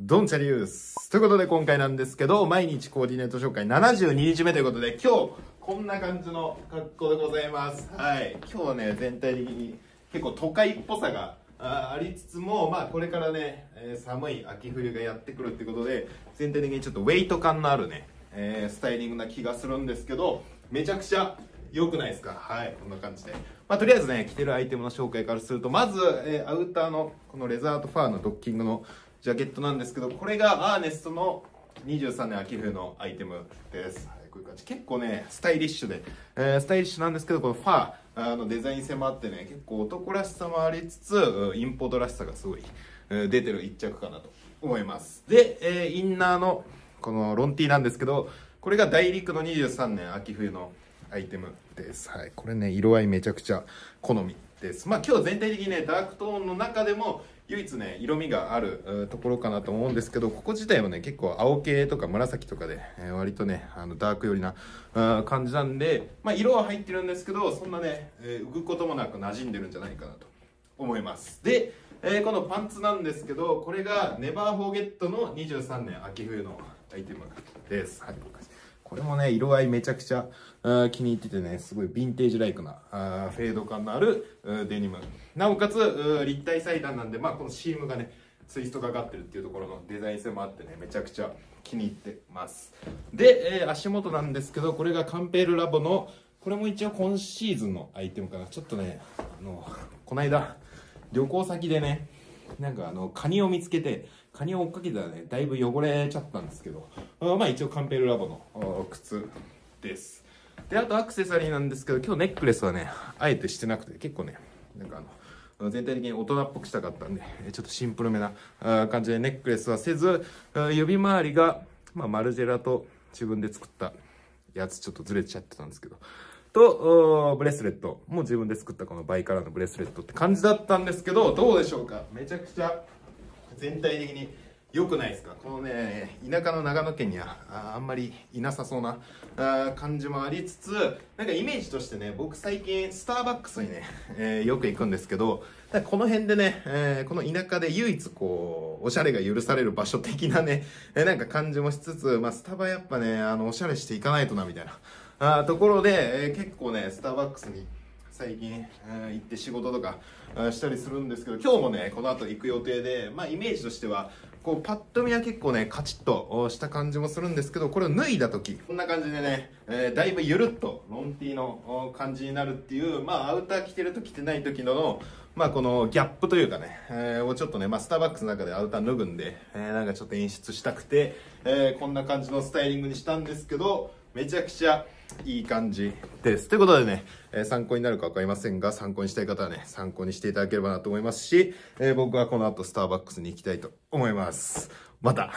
ドンチャリユースということで、今回なんですけど、毎日コーディネート紹介72日目ということで、今日こんな感じの格好でございます。はい、今日はね、全体的に結構都会っぽさがありつつも、まあこれからね、寒い秋冬がやってくるってことで、全体的にちょっとウェイト感のあるね、スタイリングな気がするんですけど、めちゃくちゃ良くないですか？はい、こんな感じで。まあとりあえずね、着てるアイテムの紹介からすると、まず、アウターのこのレザーとファーのドッキングのジャケットなんですけど、これがアーネストの23年秋冬のアイテムです。はい、こういう感じ。結構ね、スタイリッシュで、スタイリッシュなんですけど、このファーのデザイン性もあってね、結構男らしさもありつつ、インポートらしさがすごい出てる一着かなと思います。で、インナーのこのロンティなんですけど、これが大陸の23年秋冬のアイテムです。はい、これね、色合いめちゃくちゃ好みです。まあ今日全体的にね、ダークトーンの中でも唯一ね、色味があるところかなと思うんですけど、ここ自体もね、結構青系とか紫とかで、割とね、ダーク寄りな感じなんで、まあ色は入ってるんですけど、そんなね、浮くこともなく馴染んでるんじゃないかなと思います。で、このパンツなんですけど、これがネバーフォーゲットの23年秋冬のアイテムです。はい、これもね、色合いめちゃくちゃ気に入っててね、すごいヴィンテージライクなフェード感のあるデニム。なおかつ立体裁断なんで、まあこのシームがね、ツイストがかってるっていうところのデザイン性もあってね、めちゃくちゃ気に入ってます。で、足元なんですけど、これがカンペールラボの、これも一応今シーズンのアイテムかな。ちょっとね、こないだ旅行先でね、なんかカニを見つけて、カニを追っかけたらね、だいぶ汚れちゃったんですけど、まあ一応カンペールラボの靴です。で、あとアクセサリーなんですけど、今日ネックレスはね、あえてしてなくて、結構ね、なんか全体的に大人っぽくしたかったんで、ちょっとシンプルめな感じでネックレスはせず、指周りが、まあマルジェラと自分で作ったやつちょっとずれちゃってたんですけど、とブレスレットも自分で作ったこのバイカラーのブレスレットって感じだったんですけど、どうでしょうか？めちゃくちゃ全体的に良くないですか？このね、田舎の長野県にはあんまりいなさそうな感じもありつつ、なんかイメージとしてね、僕最近スターバックスにね、よく行くんですけど、この辺でね、この田舎で唯一こうおしゃれが許される場所的なね、なんか感じもしつつ、まあスタバやっぱね、おしゃれしていかないとなみたいなところで、結構ね、スターバックスに最近、行って仕事とかしたりするんですけど、今日もね、この後行く予定で、まあイメージとしては、こうパッと見は結構ね、カチッとした感じもするんですけど、これを脱いだ時こんな感じでね、だいぶゆるっとロンティーの感じになるっていう、まあアウター着てると着てない時の、まあこのギャップというかね、をちょっとね、まあスターバックスの中でアウター脱ぐんで、なんかちょっと演出したくて、こんな感じのスタイリングにしたんですけど、めちゃくちゃいい感じです。ということでね、参考になるか分かりませんが、参考にしたい方はね、参考にしていただければなと思いますし、僕はこの後スターバックスに行きたいと思います。また